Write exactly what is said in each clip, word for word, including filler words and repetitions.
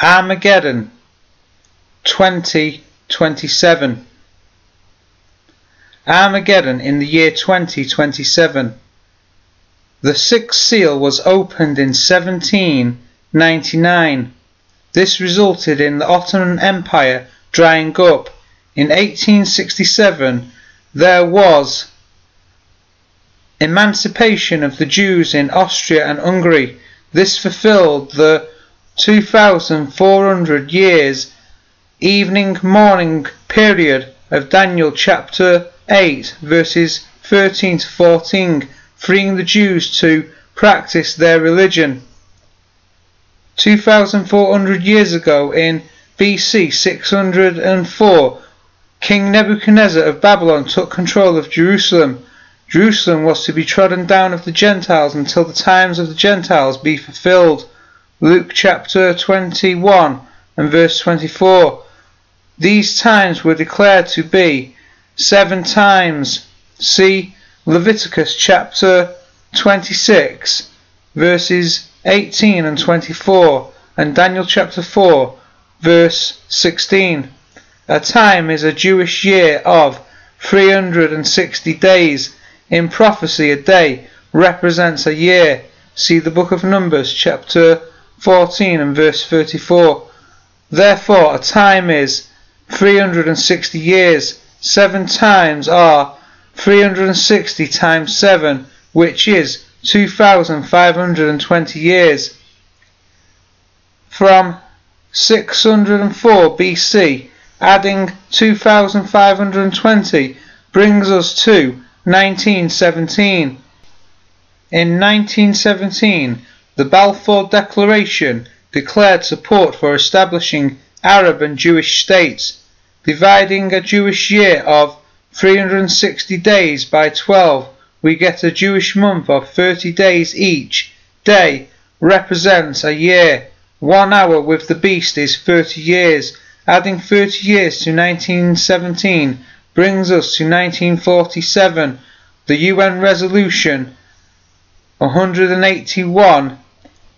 Armageddon twenty twenty-seven. Armageddon in the year twenty twenty-seven. The sixth seal was opened in seventeen ninety-nine. This resulted in the Ottoman Empire drying up. In eighteen sixty-seven, there was emancipation of the Jews in Austria and Hungary. This fulfilled the two thousand four hundred years evening-morning period of Daniel chapter eight, verses thirteen to fourteen, freeing the Jews to practice their religion. two thousand four hundred years ago, in B C six hundred four, King Nebuchadnezzar of Babylon took control of Jerusalem. Jerusalem was to be trodden down of the Gentiles until the times of the Gentiles be fulfilled. Luke chapter twenty-one and verse twenty-four. These times were declared to be seven times. See Leviticus chapter twenty-six, verses eighteen and twenty-four, and Daniel chapter four, verse sixteen. A time is a Jewish year of three hundred sixty days. In prophecy, a day represents a year. See the book of Numbers chapter fourteen and verse thirty-four. Therefore, a time is three hundred sixty years. Seven times are three hundred sixty times seven, which is two thousand five hundred twenty years. From six hundred four B C, adding two thousand five hundred twenty brings us to nineteen seventeen. In nineteen seventeen, the Balfour Declaration declared support for establishing Arab and Jewish states, dividing a Jewish year of three hundred sixty days by twelve. We get a Jewish month of thirty days. Each day represents a year. One hour with the beast is thirty years. Adding thirty years to nineteen seventeen brings us to nineteen forty-seven. The U N resolution one hundred eighty-one,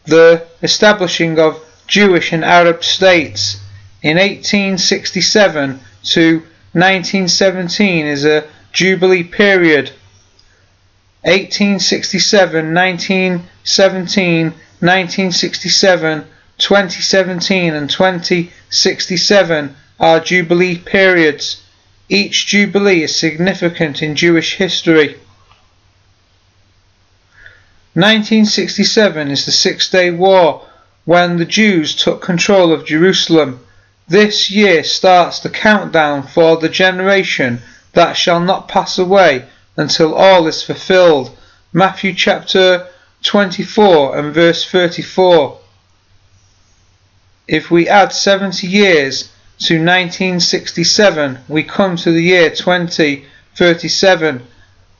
the establishing of Jewish and Arab states. In eighteen sixty-seven to nineteen seventeen is a Jubilee period. eighteen sixty-seven, nineteen seventeen, nineteen sixty-seven, twenty seventeen and twenty sixty-seven are Jubilee periods. Each Jubilee is significant in Jewish history. nineteen sixty-seven is the Six-Day War, when the Jews took control of Jerusalem. This year starts the countdown for the generation that shall not pass away until all is fulfilled. Matthew chapter twenty-four and verse thirty-four. If we add seventy years to nineteen sixty-seven, we come to the year twenty thirty-seven.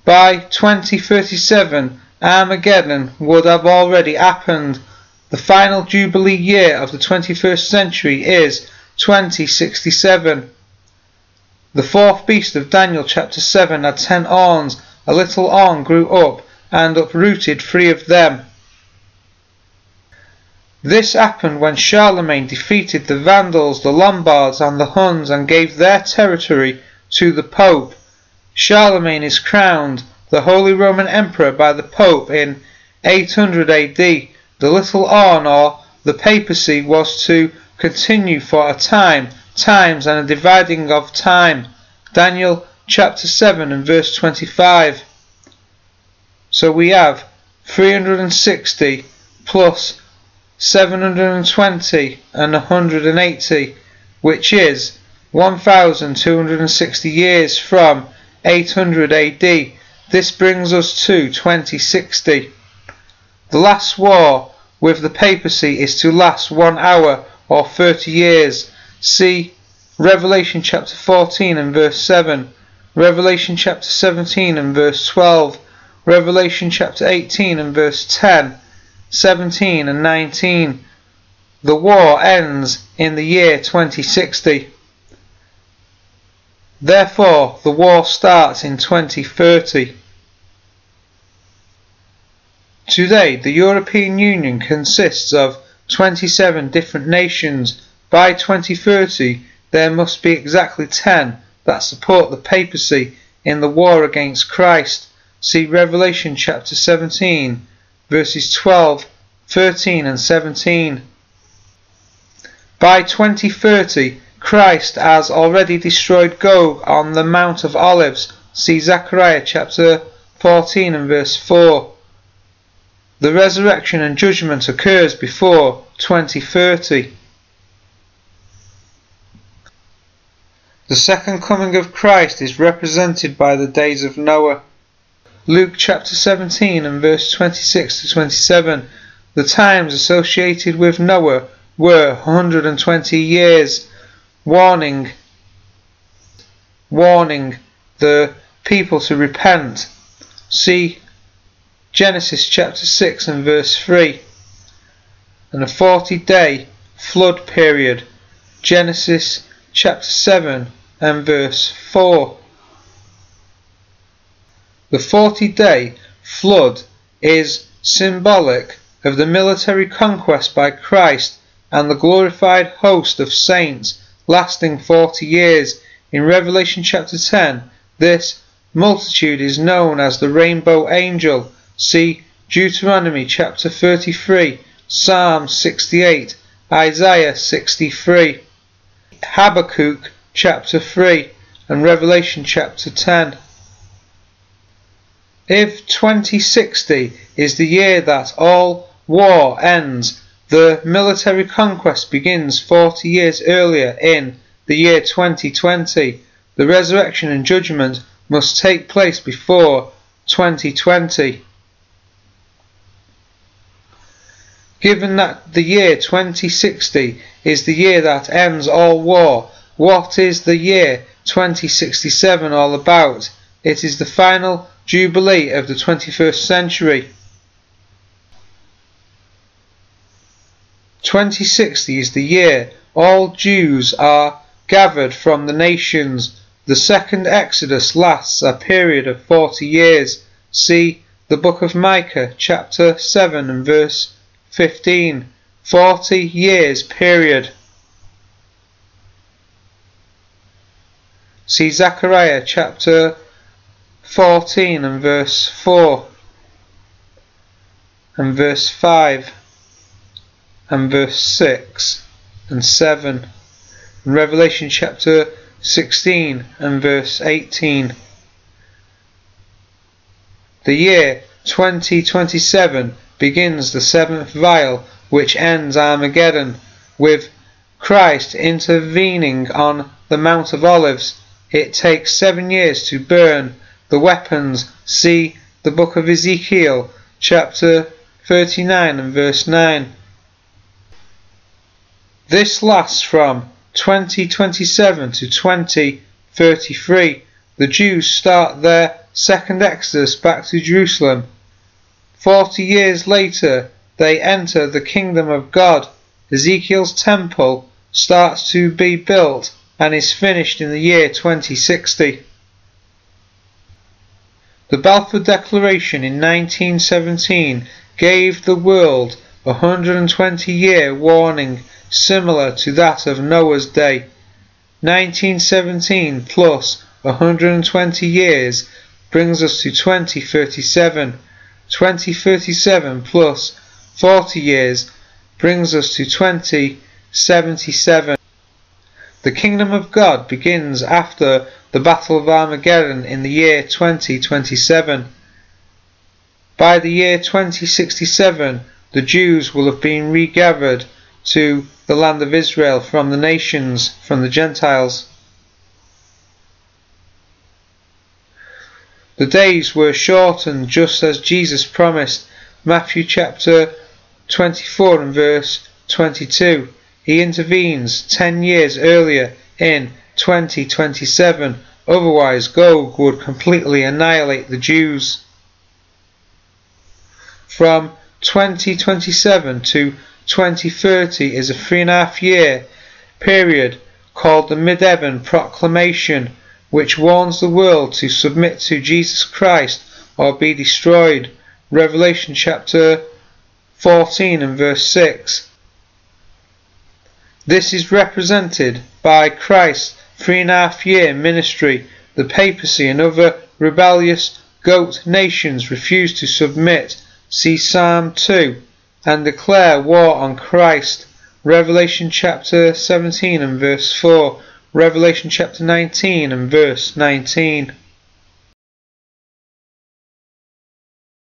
By twenty thirty-seven, Armageddon would have already happened. The final Jubilee year of the twenty-first century is twenty sixty-seven. The fourth beast of Daniel chapter seven had ten horns. A little horn grew up and uprooted three of them. This happened when Charlemagne defeated the Vandals, the Lombards and the Huns and gave their territory to the Pope. Charlemagne is crowned the Holy Roman Emperor by the Pope in eight hundred A D. The little horn, or the papacy, was to continue for a time, times and a dividing of time. Daniel chapter seven and verse twenty-five. So we have three hundred sixty plus seven hundred twenty and one hundred eighty, which is one thousand two hundred sixty years from eight hundred A D. This brings us to twenty sixty. The last war with the papacy is to last one hour or thirty years. See Revelation chapter fourteen and verse seven, Revelation chapter seventeen and verse twelve, Revelation chapter eighteen and verse ten, seventeen and nineteen. The war ends in the year twenty sixty. Therefore, the war starts in twenty thirty. Today, the European Union consists of twenty-seven different nations. By twenty thirty, there must be exactly ten that support the papacy in the war against Christ. See Revelation chapter seventeen, verses twelve, thirteen and seventeen. By twenty thirty, Christ has already destroyed Gog on the Mount of Olives. See Zechariah chapter fourteen and verse four. The resurrection and judgment occurs before twenty thirty. The second coming of Christ is represented by the days of Noah. Luke chapter seventeen and verse twenty-six to twenty-seven. The times associated with Noah were one hundred twenty years. Warning, warning the people to repent. See Genesis chapter six and verse three. And a forty day flood period. Genesis chapter seven and verse four. The forty day flood is symbolic of the military conquest by Christ and the glorified host of saints lasting forty years. In Revelation chapter ten, this multitude is known as the rainbow angel. See Deuteronomy chapter thirty-three, Psalm sixty-eight, Isaiah sixty-three, Habakkuk chapter three and Revelation chapter ten. If twenty sixty is the year that all war ends, the military conquest begins forty years earlier in the year twenty twenty. The resurrection and judgment must take place before twenty twenty. Given that the year twenty sixty is the year that ends all war, what is the year twenty sixty-seven all about? It is the final Jubilee of the twenty-first century. twenty sixty is the year all Jews are gathered from the nations. The second Exodus lasts a period of forty years. See the book of Micah chapter seven and verse fifteen. forty years period. See Zechariah chapter fourteen and verse four and verse five and verse six and seven and Revelation chapter sixteen and verse eighteen. The year twenty twenty-seven begins the seventh vial, which ends Armageddon, with Christ intervening on the Mount of Olives. It takes seven years to burn the weapons. See the book of Ezekiel chapter thirty-nine and verse nine. This lasts from twenty twenty-seven to twenty thirty-three. The Jews start their second exodus back to Jerusalem. Forty years later they enter the kingdom of God. Ezekiel's temple starts to be built and is finished in the year twenty sixty. The Balfour Declaration in nineteen seventeen gave the world a one hundred twenty year warning similar to that of Noah's day. nineteen seventeen plus one hundred twenty years brings us to twenty thirty-seven. twenty thirty-seven plus forty years brings us to twenty seventy-seven. The kingdom of God begins after the Battle of Armageddon in the year twenty twenty-seven. By the year twenty sixty-seven, the Jews will have been regathered to the land of Israel from the nations, from the Gentiles. The days were shortened just as Jesus promised. Matthew chapter twenty-four and verse twenty-two. He intervenes ten years earlier in twenty twenty-seven, otherwise Gog would completely annihilate the Jews. From twenty twenty-seven to twenty thirty is a three and a half year period called the Mid-Heaven Proclamation, which warns the world to submit to Jesus Christ or be destroyed. Revelation chapter fourteen and verse six. This is represented by Christ's three and a half year ministry. The papacy and other rebellious goat nations refuse to submit. See Psalm two, and declare war on Christ. Revelation chapter seventeen and verse four. Revelation chapter nineteen and verse nineteen.